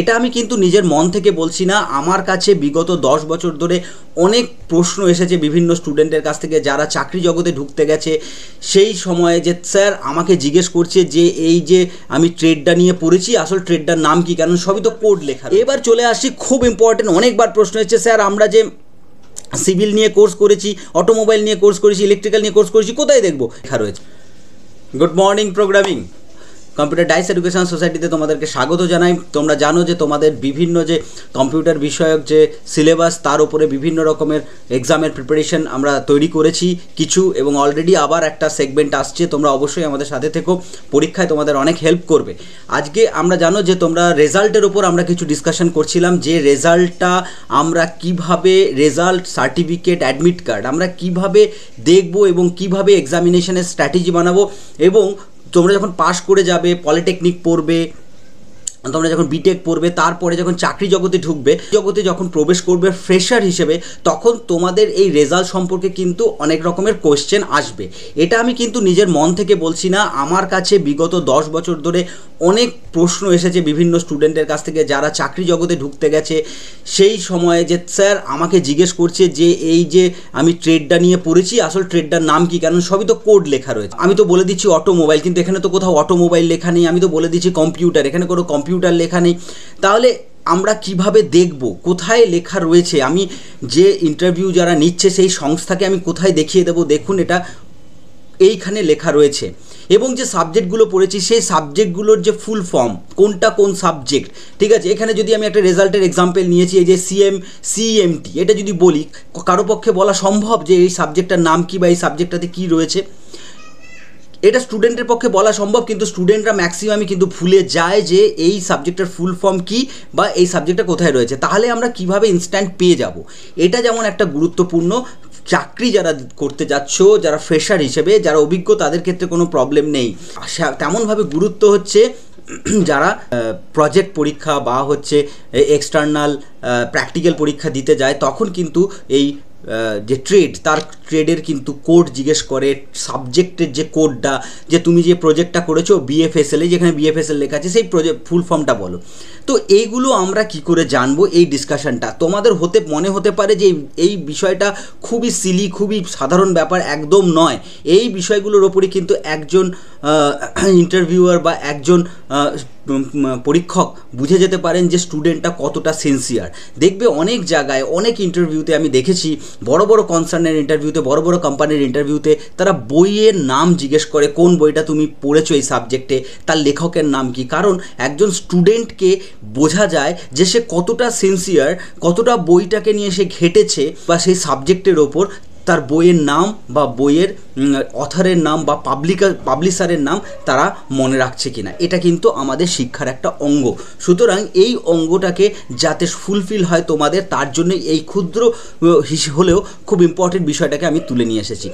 এটা আমি কিন্তু নিজের মন থেকে বলছি না, আমার কাছে বিগত 10 বছর ধরে অনেক প্রশ্ন এসেছে বিভিন্ন স্টুডেন্টের কাছ থেকে যারা চাকরি জগতে ঢুকতে গেছে। সেই সময়ে যে স্যার আমাকে জিজ্ঞেস করছে যে এই যে আমি ট্রেডটা নিয়ে পড়েছি আসল ট্রেডটার নাম কি, কারণ সবই তো কোড লেখা। এবার চলে আসি খুব ইম্পর্টেন্ট, অনেকবার প্রশ্ন এসেছে স্যার আমরা যে সিভিল নিয়ে কোর্স করেছি, অটোমোবাইল নিয়ে কোর্স করেছি, ইলেকট্রিক্যাল নিয়ে কোর্স করেছি, কোথায় দেখব লেখা রয়েছে। Good morning programming computer dice education সোসাইটিতে তোমাদেরকে স্বাগত জানাই। তোমরা জানো যে তোমাদের বিভিন্ন যে কম্পিউটার বিষয়ক যে সিলেবাস তার উপরে বিভিন্ন রকমের এক্সামের প্রিপারেশন আমরা তৈরি করেছি কিছু, এবং অলরেডি আবার একটা সেগমেন্ট আসছে, তোমরা অবশ্যই আমাদের সাথে থেকো, পরীক্ষায় তোমাদের অনেক হেল্প করবে। আজকে আমরা জানো যে তোমরা রেজাল্টের উপর আমরা কিছু ডিসকাশন করছিলাম, যে রেজাল্টটা আমরা কিভাবে, রেজাল্ট সার্টিফিকেট অ্যাডমিট কার্ড আমরা কিভাবে দেখব এবং কিভাবে এক্সামিনেশনের স্ট্র্যাটেজি বানাবো, এবং তোমরা যখন পাশ করে যাবে পলিটেকনিক পড়বে, তোমরা যখন বিটেক পড়বে, তারপরে যখন চাকরি জগতে ঢুকবে, জগতে যখন প্রবেশ করবে ফ্রেশার হিসেবে, তখন তোমাদের এই রেজাল্ট সম্পর্কে কিন্তু অনেক রকমের কোয়েশ্চেন আসবে। এটা আমি কিন্তু নিজের মন থেকে বলছি না, আমার কাছে বিগত 10 বছর ধরে অনেক প্রশ্ন এসেছে বিভিন্ন স্টুডেন্টের কাছ থেকে যারা চাকরি জগতে ঢুকতে গেছে। সেই সময়ে যে স্যার আমাকে জিজ্ঞেস করছে যে এই যে আমি ট্রেডটা নিয়ে পড়েছি আসল ট্রেডটার নাম কি, কারণ সবই তো কোড লেখা রয়েছে। আমি তো বলে দিচ্ছি অটোমোবাইল, কিন্তু এখানে তো কোথাও অটোমোবাইল লেখা নেই। আমি তো বলে দিচ্ছি কম্পিউটার, এখানে কোনো কম্পিউটার লেখা নেই। তাহলে আমরা কিভাবে দেখব কোথায় লেখা রয়েছে? আমি যে ইন্টারভিউ যারা নিচ্ছে সেই সংস্থাকে আমি কোথায় দেখিয়ে দেবো? দেখুন এটা এইখানে লেখা রয়েছে। এবং যে সাবজেক্টগুলো পড়েছি সেই সাবজেক্টগুলোর যে ফুল ফর্ম, কোনটা কোন সাবজেক্ট, ঠিক আছে। এখানে যদি আমি একটা রেজাল্টের এক্সাম্পল নিয়েছি, এই যে সিএমটি, এটা যদি বলি কারো পক্ষে বলা সম্ভব যে এই সাবজেক্টটার নাম কী বা এই সাবজেক্টটাতে কী রয়েছে, এটা স্টুডেন্টের পক্ষে বলা সম্ভব। কিন্তু স্টুডেন্টরা ম্যাক্সিমামই কিন্তু ভুলে যায় যে এই সাবজেক্টের ফুল ফর্ম কী বা এই সাবজেক্টটা কোথায় রয়েছে। তাহলে আমরা কিভাবে ইনস্ট্যান্ট পেয়ে যাব? এটা যেমন একটা গুরুত্বপূর্ণ, চাকরি যারা করতে যাচ্ছ, যারা ফ্রেশার হিসেবে, যারা অভিজ্ঞ তাদের ক্ষেত্রে কোনো প্রবলেম নেই। তেমনভাবে গুরুত্ব হচ্ছে যারা প্রজেক্ট পরীক্ষা বা হচ্ছে এক্সটার্নাল প্র্যাকটিক্যাল পরীক্ষা দিতে যায়, তখন কিন্তু এই যে ট্রেড, তার ট্রেডের কিন্তু কোড জিজ্ঞেস করে, সাবজেক্টের যে কোডটা, যে তুমি যে প্রজেক্টটা করেছো বিএফএসএল, যেখানে বিএফএসএল লেখা আছে সেই প্রজেক্ট ফুল ফর্মটা বলো। তো এইগুলো আমরা কি করে জানবো? এই ডিসকাশনটা তোমাদের মনে হতে পারে যে এই বিষয়টা খুবই সিলি, খুবই সাধারণ ব্যাপার, একদম নয়। এই বিষয়গুলোর ওপরে কিন্তু একজন ইন্টারভিউয়ার বা একজন পরীক্ষক বুঝে যেতে পারেন যে স্টুডেন্টটা কতটা সিনসিয়ার। দেখবে অনেক জায়গায়, অনেক ইন্টারভিউতে আমি দেখেছি, বড় বড় কনসার্নের ইন্টারভিউতে, বড় বড় কোম্পানির ইন্টারভিউতে তারা বইয়ের নাম জিজ্ঞেস করে, কোন বইটা তুমি পড়েছো এই সাবজেক্টে, তার লেখকের নাম কি। কারণ একজন স্টুডেন্টকে বোঝা যায় যে সে কতটা সিনসিয়ার, কতটা বইটাকে নিয়ে সে ঘেটেছে বা সেই সাবজেক্টের ওপর। তার বইয়ের নাম বা বইয়ের অথারের নাম বা পাবলিশারের নাম তারা মনে রাখছে কিনা, এটা কিন্তু আমাদের শিক্ষার একটা অঙ্গ। সুতরাং এই অঙ্গটাকে যাতে ফুলফিল হয় তোমাদের, তার জন্য এই ক্ষুদ্র হলেও খুব ইম্পর্টেন্ট বিষয়টাকে আমি তুলে নিয়ে এসেছি।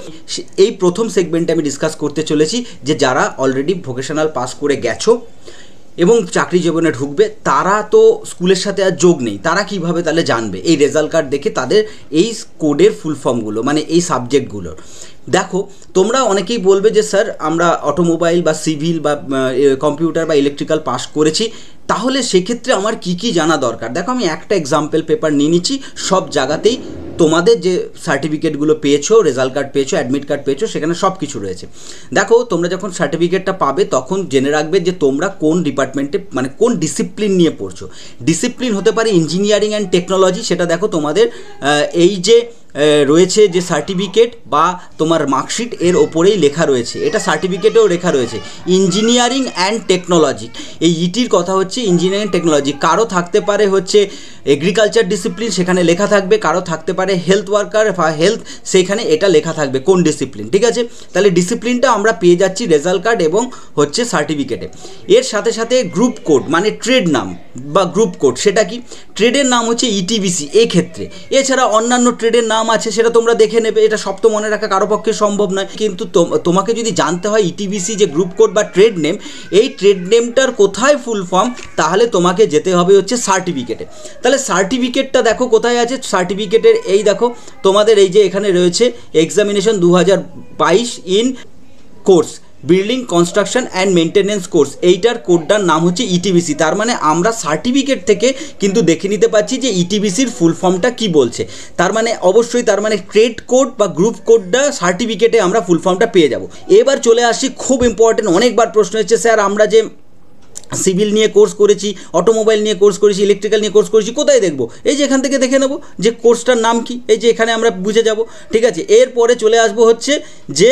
এই প্রথম সেগমেন্টে আমি ডিসকাস করতে চলেছি যে যারা অলরেডি ভোকেশনাল পাস করে গেছো এবং চাকরি জীবনে ঢুকবে, তারা তো স্কুলের সাথে আর যোগ নেই। তারা কিভাবে তাহলে জানবে? এই রেজাল্ট কার্ড দেখে তাদের এই কোডের ফুল ফর্মগুলো, মানে এই সাবজেক্টগুলোর। দেখো তোমরা অনেকেই বলবে যে স্যার আমরা অটোমোবাইল বা সিভিল বা কম্পিউটার বা ইলেকট্রিক্যাল পাস করেছি, তাহলে সেক্ষেত্রে আমার কি জানা দরকার? দেখো আমি একটা এক্সাম্পল পেপার নিয়ে নিচ্ছি। সব জায়গাতেই তোমাদের যে সার্টিফিকেটগুলো পেয়েছো, রেজাল্ট কার্ড পেয়েছো, অ্যাডমিট কার্ড পেয়েছো, সেখানে সব কিছু রয়েছে। দেখো তোমরা যখন সার্টিফিকেটটা পাবে তখন জেনে রাখবে যে তোমরা কোন ডিপার্টমেন্টে, মানে কোন ডিসিপ্লিন নিয়ে পড়ছো। ডিসিপ্লিন হতে পারে ইঞ্জিনিয়ারিং অ্যান্ড টেকনোলজি, সেটা দেখো তোমাদের এই যে রয়েছে যে সার্টিফিকেট বা তোমার মার্কশিট, এর ওপরেই লেখা রয়েছে, এটা সার্টিফিকেটেও লেখা রয়েছে ইঞ্জিনিয়ারিং অ্যান্ড টেকনোলজি। এই ইটির কথা হচ্ছে ইঞ্জিনিয়ারিং টেকনোলজি। কারো থাকতে পারে হচ্ছে এগ্রিকালচার ডিসিপ্লিন, সেখানে লেখা থাকবে। কারো থাকতে পারে হেলথ ওয়ার্কার বা হেলথ, সেখানে এটা লেখা থাকবে কোন ডিসিপ্লিন, ঠিক আছে। তাহলে ডিসিপ্লিনটা আমরা পেয়ে যাচ্ছি রেজাল্ট কার্ড এবং হচ্ছে সার্টিফিকেটে। এর সাথে সাথে গ্রুপ কোড, মানে ট্রেড নাম বা গ্রুপ কোড, সেটা কি? ট্রেডের নাম হচ্ছে ইটিবিসি এক্ষেত্রে। এছাড়া অন্যান্য ট্রেডের নাম আছে, সেটা তোমরা দেখে নেবে, এটা সব তো মনে রাখা কারো পক্ষে সম্ভব নয়। কিন্তু তোমাকে যদি জানতে হয় ইটিবিসি যে গ্রুপ কোড বা ট্রেড নেম, এই ট্রেড নেমটার কোথায় ফুল ফর্ম, তাহলে তোমাকে যেতে হবে হচ্ছে সার্টিফিকেটে। তাহলে সার্টিফিকেটটা দেখো কোথায় আছে। সার্টিফিকেটের এই দেখো তোমাদের এই যে এখানে রয়েছে examination 2022 in course, building construction and maintenance course एइटार कोडटार नाम होच्छे इटीबीसी। तार माने आमरा सार्टिफिकेट थेके किन्तु देखे निते पाच्छी जे इटीबीसीर फुल फर्मटा कि बोलछे। तार माने अवश्यई तार माने ट्रेड कोड बा ग्रुप कोडटा सार्टिफिकेटे आमरा फुल फर्मटा पेये जाबो। एबार चले आसि खूब इम्पोर्टेंट, अनेकबार प्रश्न होच्छे स्यार आमरा जे सिविल निये कोर्स करेछि, अटोमोबाइल निये कोर्स करेछि, इलेक्ट्रिकल निये कोर्स करेछि, कोथाय देखबो? एइ जे एखान थेके देखे नेब जे कोर्सटार नाम कि, एइ जे एखाने आमरा बुझे जाबो। ठीक आछे, एरपरे चले आसबो होच्छे जे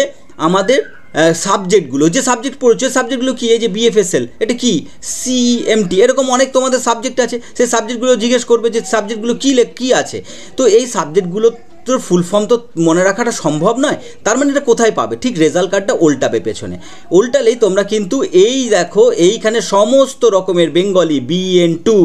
आमादेर सबजेक्टगुलो, जे सब्जेक्ट पढ़ो सबजेक्टगुलो कि बीएफएसएल एटा कि सीएमटी एरकम अनेक तुम्हारे सबजेक्ट आछे। सेइ सबजेक्टगुलो जिज्ञेस करबे जे सबजेक्टगुलो कि आछे, तो एइ सबजेक्टगुलो तो फुल फर्म तो मने रखाटा सम्भव नय। तार माने एटा कोथाय पाबे? ठीक रेजाल्ट कार्डटा उल्टाबे, पेछने उल्टालेई तोमरा किन्तु एई देखो एइखाने समस्त रकमेर बेंगली BN2,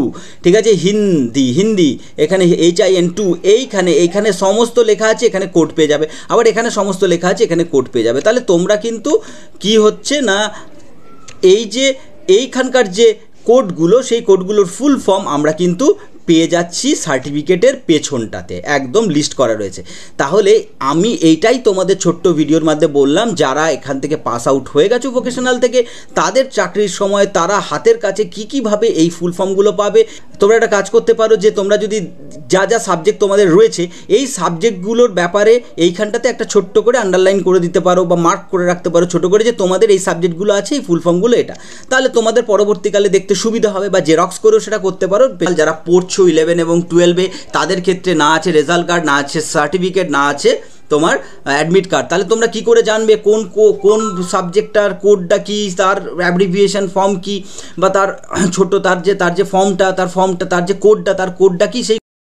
ठीक आछे, हिंदी हिंदी एखाने HIN2 एइखाने एखाने समस्त लेखा आछे, एखाने कोड पेये जाबे, आबार एखाने समस्त लेखा आछे, एखाने कोड पेये जाबे। ताहले तोमरा किन्तु कि होच्छे ना एइ जे एइखानकार जे कोडगुलो सेइ कोडगुलोर फुल फर्म आमरा किन्तु पे जाच्छी सार्टिफिकेटेर पेछनटाते एकदम लिस्ट करा रयेछे। ताहले आमी एइटाई तोमादेर छोट्ट भिडियोर मध्य बोललाम, जारा एखान थेके पास आउट हये गेछो भोकेशनाल थेके, तादेर चाकरिर समय तारा हातेर काछे कि कि भावे एई फुल फर्मगुलो पाबे। तोमरा एटा काज करते पारो जे तोमरा जोदि जा जा सबजेक्ट तोमादेर रयेछे एई सबजेक्टगुलोर ब्यापारे एइखानटाते एकटा छोट्ट करे आंडारलाइन करे दिते पारो बा मार्क करे राखते पारो छोट करे जे तोमादेर एई सबजेक्टगुलो आछे, एई फुल फर्मगुलो एटा, ताहले तोमादेर परबर्तीकाले देखते सुविधा होबे बा जेरक्स करेओ सेटा करते पारो। जारा पोर्च 11 এবং 12 এ তাদের ক্ষেত্রে না আছে রেজাল্ট কার্ড, না আছে সার্টিফিকেট, না আছে তোমার অ্যাডমিট কার্ড, তাহলে তোমরা কি করে জানবে কোন কোন সাবজেক্টটার কোডটা কি, তার অ্যাব্রিভিয়েশন ফর্ম কি, বা তার ছোট তার যে ফর্মটা, তার যে কোডটা, তার কোডটা কি সেই